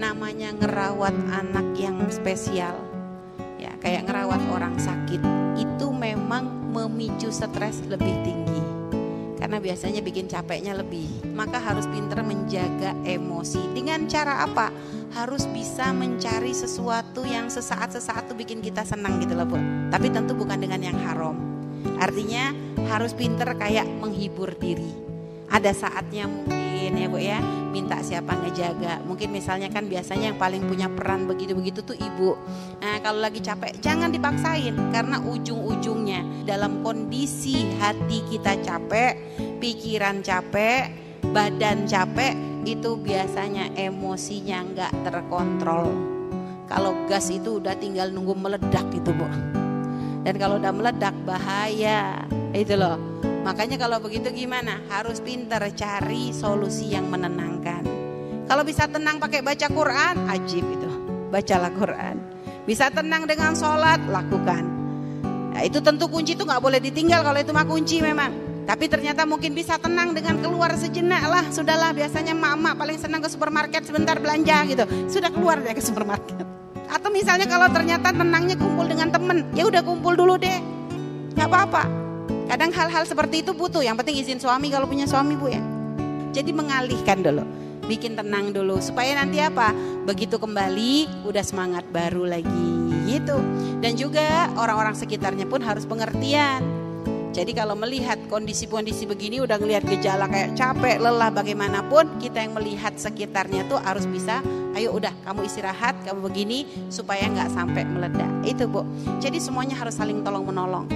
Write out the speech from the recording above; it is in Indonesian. namanya ngerawat anak yang spesial, ya kayak ngerawat orang sakit, itu memang memicu stres lebih tinggi karena biasanya bikin capeknya lebih. Maka harus pintar menjaga emosi. Dengan cara apa? Harus bisa mencari sesuatu yang sesaat-sesaat tuh bikin kita senang gitu loh Bu. Tapi tentu bukan dengan yang haram. Artinya harus pintar kayak menghibur diri. Ada saatnya mungkin ya Bu ya, minta siapa ngejaga. Mungkin misalnya kan biasanya yang paling punya peran begitu-begitu tuh ibu. Nah kalau lagi capek jangan dipaksain, karena ujung-ujungnya dalam kondisi hati kita capek, pikiran capek, badan capek, itu biasanya emosinya nggak terkontrol. Kalau gas itu udah tinggal nunggu meledak gitu Bu. Dan kalau udah meledak bahaya itu loh. Makanya kalau begitu gimana? Harus pintar cari solusi yang menenangkan. Kalau bisa tenang pakai baca Quran, ajib itu. Bacalah Quran. Bisa tenang dengan sholat, lakukan. Nah, itu tentu kunci itu gak boleh ditinggal, kalau itu mah kunci memang. Tapi ternyata mungkin bisa tenang dengan keluar sejenak lah. Sudahlah, biasanya emak-emak paling senang ke supermarket sebentar belanja gitu. Sudah keluar deh ke supermarket. Atau misalnya kalau ternyata tenangnya kumpul dengan temen, ya udah kumpul dulu deh. Gak apa-apa. Kadang hal-hal seperti itu butuh, yang penting izin suami kalau punya suami Bu ya. Jadi mengalihkan dulu, bikin tenang dulu, supaya nanti apa? Begitu kembali, udah semangat baru lagi gitu. Dan juga orang-orang sekitarnya pun harus pengertian. Jadi kalau melihat kondisi-kondisi begini, udah ngelihat gejala kayak capek, lelah bagaimanapun, kita yang melihat sekitarnya tuh harus bisa, ayo udah kamu istirahat, kamu begini, supaya gak sampai meledak. Itu Bu, jadi semuanya harus saling tolong menolong.